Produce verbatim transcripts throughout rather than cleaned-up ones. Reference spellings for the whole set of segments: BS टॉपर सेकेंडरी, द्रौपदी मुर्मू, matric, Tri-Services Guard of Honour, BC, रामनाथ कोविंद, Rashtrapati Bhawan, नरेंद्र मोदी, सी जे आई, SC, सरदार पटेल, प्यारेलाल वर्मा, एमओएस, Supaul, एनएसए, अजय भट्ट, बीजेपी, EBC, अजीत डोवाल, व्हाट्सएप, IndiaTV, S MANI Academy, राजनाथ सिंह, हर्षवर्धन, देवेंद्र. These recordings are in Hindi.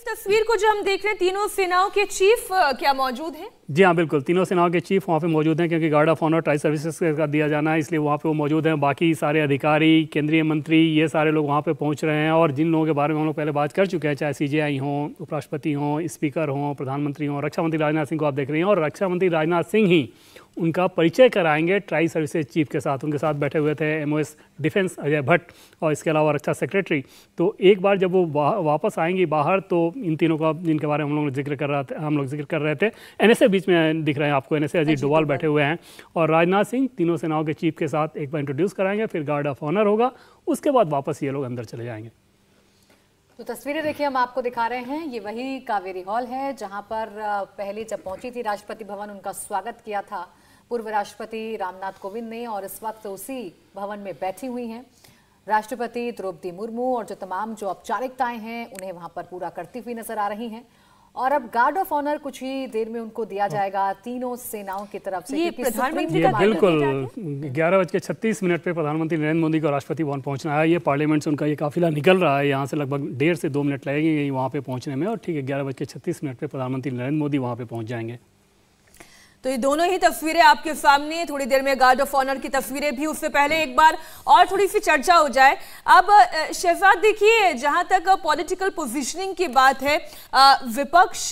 इस तस्वीर को जो हम देख रहे हैं तीनों सेनाओं के चीफ क्या मौजूद हैं? जी हाँ, बिल्कुल, तीनों सेनाओं के चीफ वहाँ पे मौजूद हैं क्योंकि guard of honour tri services का दिया जाना है, इसलिए वहाँ पे वो मौजूद हैं। बाकी सारे अधिकारी, केंद्रीय मंत्री, ये सारे लोग वहाँ पे पहुँच रहे हैं। और जिन लोगों के बारे में हम लोग पहले बात कर चुके हैं, चाहे सी जे आई हों, उपराष्ट्रपति हों, स्पीकर हों, प्रधानमंत्री हों, रक्षा मंत्री राजनाथ सिंह को आप देख रहे हैं। और रक्षा मंत्री राजनाथ सिंह ही उनका परिचय कराएंगे ट्राई सर्विसेज चीफ के साथ। उनके साथ बैठे हुए थे एमओएस डिफेंस अजय भट्ट और इसके अलावा रक्षा सेक्रेटरी। तो एक बार जब वो वापस आएंगी बाहर तो इन तीनों का, जिनके बारे में हम लोग जिक्र कर रहा था हम लोग जिक्र कर रहे थे, एनएसए बीच में दिख रहे हैं आपको, एनएसए अजीत डोवाल बैठे हुए हैं। और राजनाथ सिंह तीनों सेनाओं के चीफ के साथ एक बार इंट्रोड्यूस कराएंगे, फिर गार्ड ऑफ ऑनर होगा, उसके बाद वापस ये लोग अंदर चले जाएंगे। तो तस्वीरें देखिए हम आपको दिखा रहे हैं, ये वही कावेरी हॉल है जहाँ पर पहले जब पहुंची थी राष्ट्रपति भवन उनका स्वागत किया था पूर्व राष्ट्रपति रामनाथ कोविंद ने, और इस वक्त उसी भवन में बैठी हुई हैं राष्ट्रपति द्रौपदी मुर्मू, और जो तमाम जो औपचारिकताएं हैं उन्हें वहां पर पूरा करती हुई नजर आ रही हैं। और अब गार्ड ऑफ ऑनर कुछ ही देर में उनको दिया जाएगा तीनों सेनाओं की तरफ से। ये प्रधानमंत्री का बिल्कुल ग्यारह बज के छत्तीस मिनट पर प्रधानमंत्री नरेंद्र मोदी को राष्ट्रपति भवन पहुंचना है। ये पार्लियामेंट से उनका ये काफिला निकल रहा है, यहाँ से लगभग डेढ़ से दो मिनट लगेंगे वहाँ पे पहुँचने में। और ठीक है, ग्यारह बज के छत्तीस मिनट पर प्रधानमंत्री नरेंद्र मोदी वहाँ पे पहुँच जाएंगे। तो ये दोनों ही तस्वीरें आपके सामने, थोड़ी देर में गार्ड ऑफ ऑनर की तस्वीरें भी, उससे पहले एक बार और थोड़ी सी चर्चा हो जाए। अब शहजाद देखिए, जहां तक पॉलिटिकल पोजीशनिंग की बात है, विपक्ष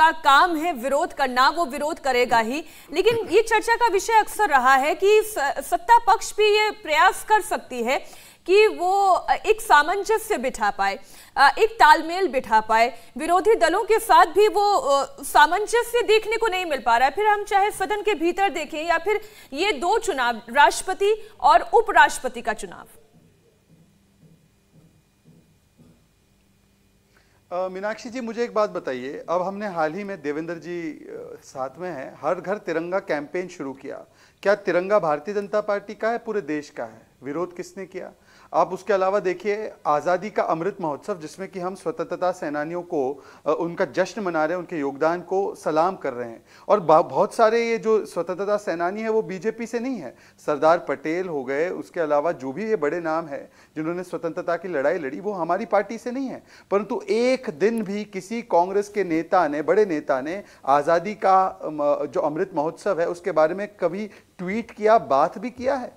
का काम है विरोध करना, वो विरोध करेगा ही, लेकिन ये चर्चा का विषय अक्सर रहा है कि सत्ता पक्ष भी ये प्रयास कर सकती है कि वो एक सामंजस्य बिठा पाए, एक तालमेल बिठा पाए, विरोधी दलों के साथ भी वो सामंजस्य देखने को नहीं मिल पा रहा है। फिर हम चाहे सदन के भीतर देखें या फिर ये दो चुनाव, राष्ट्रपति और उपराष्ट्रपति का चुनाव। मीनाक्षी जी मुझे एक बात बताइए, अब हमने हाल ही में देवेंद्र जी साथ में हैं, हर घर तिरंगा कैंपेन शुरू किया, क्या तिरंगा भारतीय जनता पार्टी का है, पूरे देश का है, विरोध किसने किया? आप उसके अलावा देखिए आज़ादी का अमृत महोत्सव, जिसमें कि हम स्वतंत्रता सेनानियों को उनका जश्न मना रहे हैं, उनके योगदान को सलाम कर रहे हैं। और बहुत सारे ये जो स्वतंत्रता सेनानी है वो बीजेपी से नहीं है, सरदार पटेल हो गए, उसके अलावा जो भी ये बड़े नाम है जिन्होंने स्वतंत्रता की लड़ाई लड़ी, वो हमारी पार्टी से नहीं है। परंतु एक दिन भी किसी कांग्रेस के नेता ने, बड़े नेता ने आज़ादी का जो अमृत महोत्सव है उसके बारे में कभी ट्वीट किया, बात भी किया है?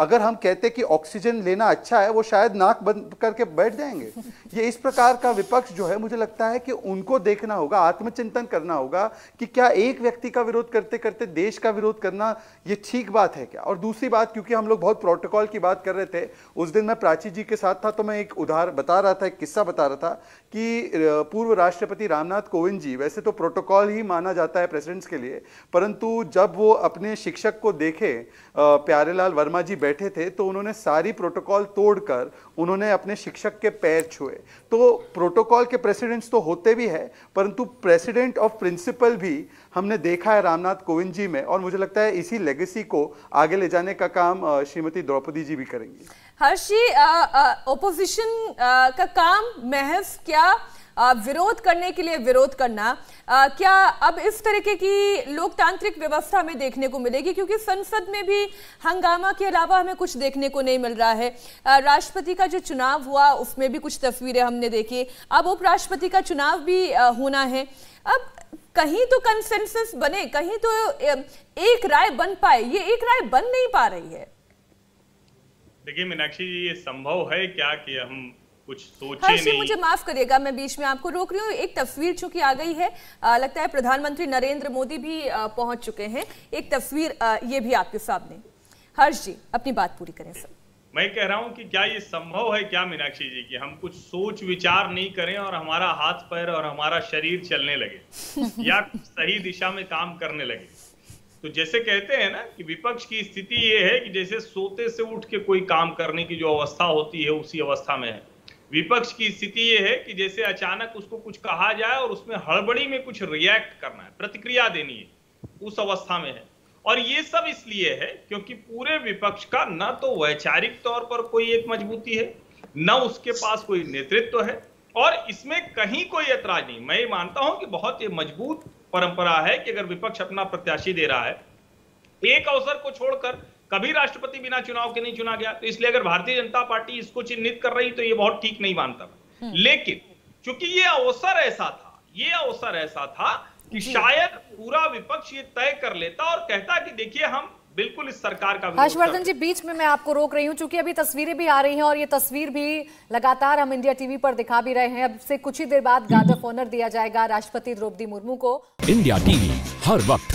अगर हम कहते कि ऑक्सीजन लेना अच्छा है, वो शायद नाक बंद करके बैठ जाएंगे। ये इस प्रकार का विपक्ष जो है, मुझे लगता है कि उनको देखना होगा, आत्मचिंतन करना होगा कि क्या एक व्यक्ति का विरोध करते करते देश का विरोध करना ये ठीक बात है क्या? और दूसरी बात, क्योंकि हम लोग बहुत प्रोटोकॉल की बात कर रहे थे, उस दिन मैं प्राची जी के साथ था तो मैं एक उदाहरण बता रहा था, एक किस्सा बता रहा था कि पूर्व राष्ट्रपति रामनाथ कोविंद जी, वैसे तो प्रोटोकॉल ही माना जाता है प्रेसिडेंट्स के लिए, परंतु जब वो अपने शिक्षक को देखे, प्यारेलाल वर्मा जी बैठे थे, तो उन्होंने सारी प्रोटोकॉल तोड़कर उन्होंने अपने शिक्षक के पैर छुए। तो प्रोटोकॉल के प्रेसिडेंट्स तो होते भी हैं, परंतु प्रेसिडेंट ऑफ प्रिंसिपल भी हमने देखा है रामनाथ कोविंद जी में, और मुझे लगता है इसी लेगेसी को आगे ले जाने का काम श्रीमती द्रौपदी जी भी करेंगी। हर्षी, ओपोजिशन का काम महज क्या विरोध करने के लिए विरोध करना, क्या अब इस तरीके की लोकतांत्रिक व्यवस्था में देखने को मिलेगी? क्योंकि संसद में भी हंगामा के अलावा हमें कुछ देखने को नहीं मिल रहा है। राष्ट्रपति का जो चुनाव हुआ उसमें भी कुछ तस्वीरें हमने देखी, अब उपराष्ट्रपति का चुनाव भी होना है। अब कहीं तो कंसेंसस बने, कहीं तो एक राय बन पाए, ये एक राय बन नहीं पा रही है। देखिए मीनाक्षी जी, ये संभव है क्या कि हम कुछ सोचे नहीं? मुझे माफ करिएगा, मैं बीच में आपको रोक रही हूँ। एक तस्वीर चूंकि आ गई है, आ, लगता है प्रधानमंत्री नरेंद्र मोदी भी आ, पहुंच चुके हैं। एक तस्वीर आ, ये भी आपके सामने। हर्ष जी अपनी बात पूरी करें सर। मैं कह रहा हूँ कि क्या ये संभव है क्या मीनाक्षी जी कि हम कुछ सोच विचार नहीं करें और हमारा हाथ पैर और हमारा शरीर चलने लगे या सही दिशा में काम करने लगे? तो जैसे कहते हैं ना कि विपक्ष की स्थिति ये है कि जैसे सोते से उठ के कोई काम करने की जो अवस्था होती है उसी अवस्था में है। विपक्ष की स्थिति ये है कि जैसे अचानक उसको कुछ कहा जाए और उसमें हड़बड़ी में कुछ रिएक्ट करना है, प्रतिक्रिया देनी है, उस अवस्था में है। और ये सब इसलिए है क्योंकि पूरे विपक्ष का न तो वैचारिक तौर पर कोई एक मजबूती है, न उसके पास कोई नेतृत्व है, और इसमें कहीं कोई ऐतराज नहीं। मैं मानता हूं कि बहुत ये मजबूत परंपरा है कि अगर विपक्ष अपना प्रत्याशी दे रहा है, एक अवसर को छोड़कर कभी राष्ट्रपति बिना चुनाव के नहीं चुना गया, तो इसलिए अगर भारतीय जनता पार्टी इसको चिन्हित कर रही तो ये बहुत ठीक नहीं मानता। लेकिन क्योंकि ये अवसर ऐसा था, ये अवसर ऐसा था कि शायद पूरा विपक्ष ये तय कर लेता और कहता कि देखिए हम बिल्कुल इस सरकार का। हर्षवर्धन जी, बीच में मैं आपको रोक रही हूं क्योंकि अभी तस्वीरें भी आ रही हैं और ये तस्वीर भी लगातार हम इंडिया टीवी पर दिखा भी रहे हैं। अब से कुछ ही देर बाद गार्ड ऑफ ऑनर दिया जाएगा राष्ट्रपति द्रौपदी मुर्मू को। इंडिया टीवी हर वक्त